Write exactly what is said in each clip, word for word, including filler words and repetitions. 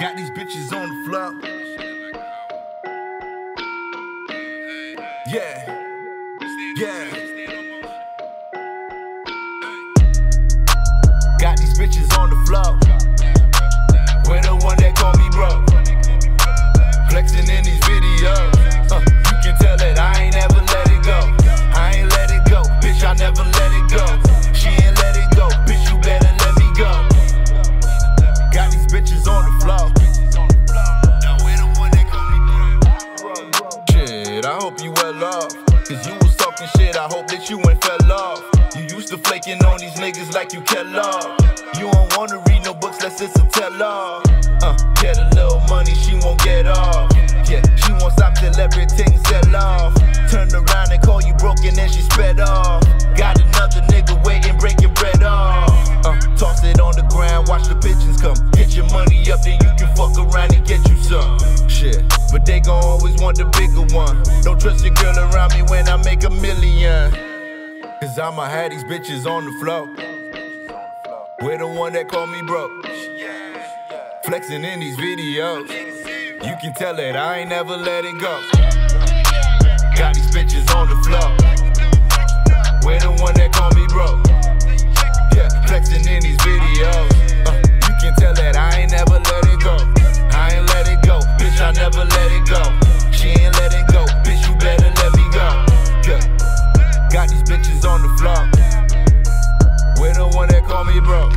Got these bitches on the flop. Yeah, yeah. Got these bitches on the flop. We're the one that call me bro. Flexing in these videos. Uh, you can tell that I ain't ever let it go. I ain't let it go, bitch, I never let it go. She ain't let it go, bitch, you better let me go. Got these bitches on the floor. Now we're the one that call me bro. Shit, I hope you well off. Cause you was talking shit, I hope that you ain't fell off. You used to flaking on these niggas like you Kellogg. You don't wanna read no books, that's it's a tell-all. Uh, get a little money, she won't get off. Yeah, she won't stop till everything sell off. Turn around and call you broke and then she sped off. Got another nigga waiting, breaking bread off. Uh, toss it on the ground, watch the pigeons come. Get your money up, then you can fuck around and get you some. Shit, but they gon' always want the bigger one. Don't trust your girl around me when I make a million. Cause I'ma have these bitches on the floor. We're the one that call me broke. Flexing in these videos. You can tell that I ain't never let it go. Got these bitches on the floor. We're the one that call me broke. Yeah, flexing in these videos. Uh, you can tell that I ain't never let it go. I ain't let it go, bitch, I never let it go. She ain't let it go, bitch, you better let me go. Yeah. Got these bitches on the floor. We're the one that call me broke.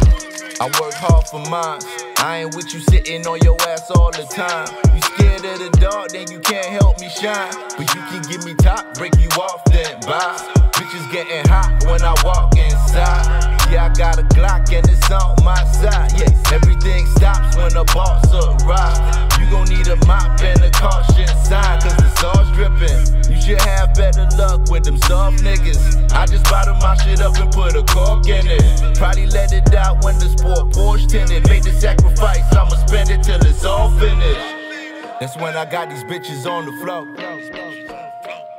I work hard for mine. I ain't with you sitting on your ass all the time. You scared of the dark, then you can't help me shine. But you can give me top, break you off, then bye. Bitches getting hot when I walk inside. Yeah, I got a Glock and it's on my side. Yeah, everything stops when the boss arrives. You gon' need a mop and a caution sign, cause the sauce dripping. You should have better luck with them soft niggas. I just bottle my shit up and put a cork in it. Probably let it out when the sport Porsche tinted. Made the sacrifice, I'ma spend it till it's all finished. That's when I got these bitches on the floor.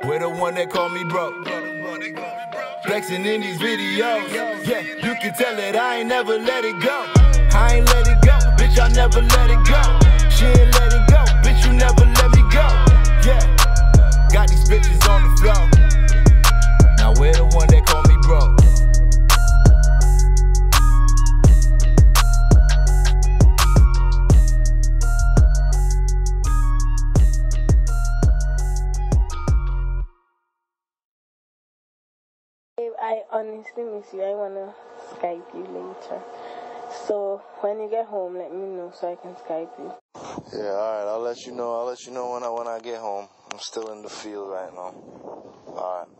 We're the one that call me broke. Flexing in these videos. Yeah, you can tell that I ain't never let it go. I ain't let it go, bitch, I never let it go. She ain't let it go, bitch, you never let me go. Yeah, got these bitches on the floor. Now we're the one that call me broke. I honestly miss you. I wanna Skype you later. So when you get home, let me know so I can Skype you. Yeah, alright, I'll let you know. I'll let you know when I when I get home. I'm still in the field right now. Alright.